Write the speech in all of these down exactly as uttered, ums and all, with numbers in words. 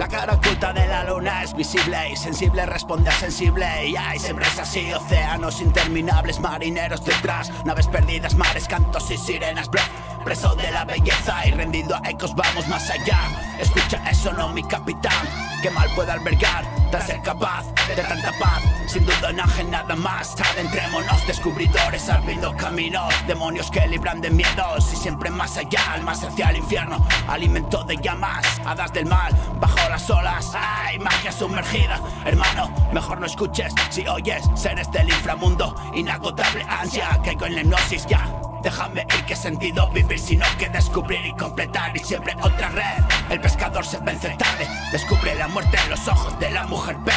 La cara oculta de la luna es visible y sensible responde a sensible. Y hay siembras así, océanos interminables, marineros detrás, naves perdidas, mares, cantos y sirenas. Bla, preso de la belleza y rendido a ecos, vamos más allá. Escucha eso, no mi capitán, que mal puede albergar tras ser capaz de tanta paz. Sin duda nada más, adentrémonos, descubridores, abriendo caminos, demonios que libran de miedos y siempre más allá, más hacia el infierno, alimento de llamas, hadas del mal, bajo las olas, hay magia sumergida. Hermano, mejor no escuches, si oyes, seres del inframundo, inagotable ansia, caigo en la hipnosis ya. Déjame ir, qué sentido vivir sino que descubrir y completar. Y siempre otra red, el pescador se vence tarde, descubre la muerte en los ojos de la mujer pez.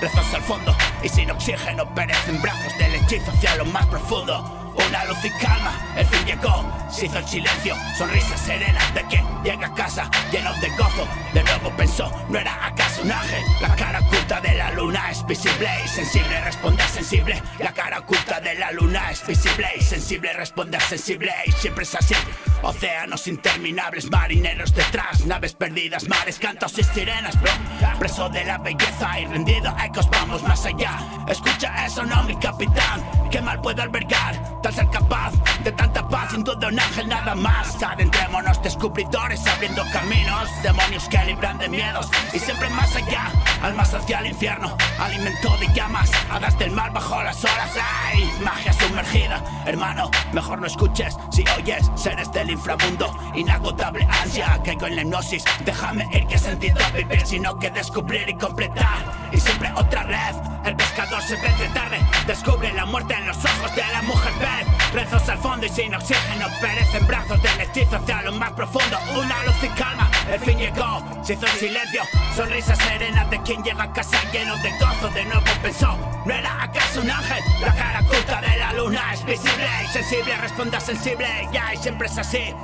Rezos al fondo y sin oxígeno perecen brazos del hechizo hacia lo más profundo. Una luz y calma, el fin llegó, se hizo el silencio, sonrisas serenas de quien llega a casa lleno de gozo. De nuevo pensó, ¿no era acaso un ángel? La cara oculta de la luna es visible y sensible, responde a sensible. La cara oculta de la luna es visible y sensible, responde a sensible. Y siempre es así, océanos interminables, marineros detrás, naves perdidas, mares, cantos y sirenas. Bro, preso de la belleza y rendido a ecos, vamos más allá. Escucha eso, no mi capitán, que mal puedo albergar tal ser capaz de tanta paz. Sin duda un ángel nada más, adentrémonos, descubridores, abriendo caminos, demonios que libran de miedos y siempre más allá, almas hacia el infierno, alimento de llamas, hadas del mal bajo las olas, hay magia sumergida. Hermano, mejor no escuches, si oyes, seres del inframundo, inagotable ansia, caigo en la hipnosis. Déjame ir, qué sentido vivir sino que descubrir y completar. Y siempre otra red, el pescador se vence tarde, descubre la muerte en los ojos de la mujer pez. Rezos al fondo y sin oxígeno perecen brazos del hechizo hacia lo más profundo. Una luz y calma, el fin llegó, se hizo el silencio, sonrisas serenas de quien llega a casa lleno de gozo. De nuevo pensó, ¿no era acaso un ángel? La cara oculta de la luna es visible y sensible, responde a sensible. Ya, y siempre es así.